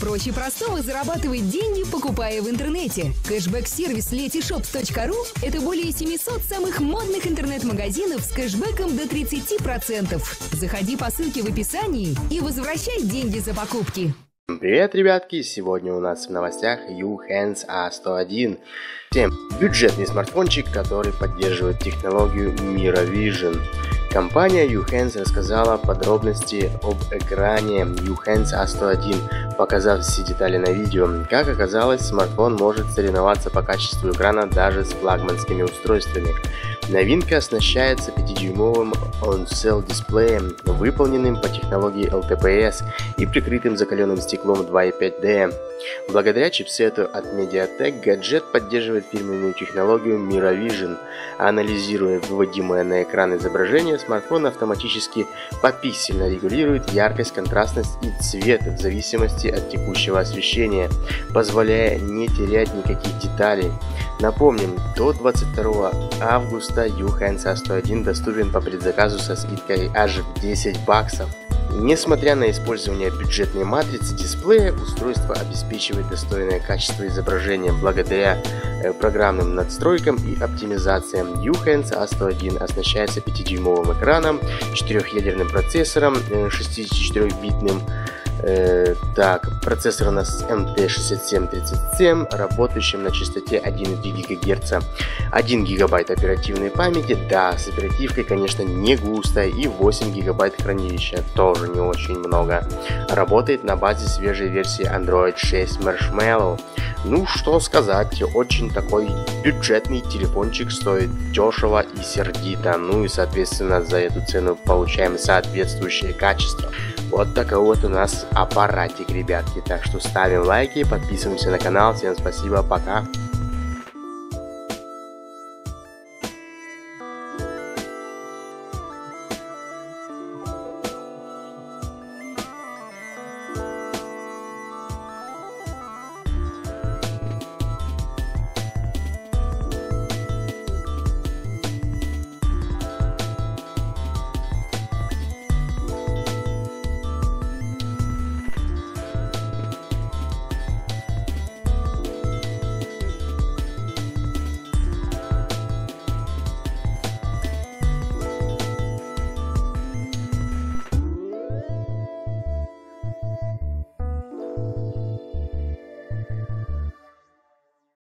Проще простого зарабатывать деньги, покупая в интернете. Кэшбэк-сервис Letyshop.ru – это более 700 самых модных интернет-магазинов с кэшбэком до 30%. Заходи по ссылке в описании и возвращай деньги за покупки. Привет, ребятки! Сегодня у нас в новостях Uhans A101. Бюджетный смартфончик, который поддерживает технологию Miravision. Компания Uhans рассказала подробности об экране Uhans A101, показав все детали на видео. Как оказалось, смартфон может соревноваться по качеству экрана даже с флагманскими устройствами. Новинка оснащается 5-дюймовым On-Cell дисплеем, выполненным по технологии LTPS и прикрытым закаленным стеклом 2.5D. Благодаря чипсету от Mediatek гаджет поддерживает фирменную технологию Miravision. Анализируя выводимое на экран изображение, смартфон автоматически попиксельно регулирует яркость, контрастность и цвет в зависимости от текущего освещения, позволяя не терять никаких деталей. Напомним, до 22 августа Uhans A101 доступен по предзаказу со скидкой аж в $10. Несмотря на использование бюджетной матрицы дисплея, устройство обеспечивает достойное качество изображения благодаря программным надстройкам и оптимизациям. Uhans A101 оснащается 5-дюймовым экраном, 4-ядерным процессором, 64-битным. Процессор у нас MT6737, работающим на частоте 1,2 ГГц, 1 ГБ оперативной памяти, да, с оперативкой, конечно, не густо, и 8 ГБ хранилища, тоже не очень много. Работает на базе свежей версии Android 6 Marshmallow. Ну, что сказать, очень такой бюджетный телефончик, стоит дешево и сердито, ну и, соответственно, за эту цену получаем соответствующее качество. Вот такой вот у нас аппаратик, ребятки. Так что ставим лайки, подписываемся на канал. Всем спасибо, пока!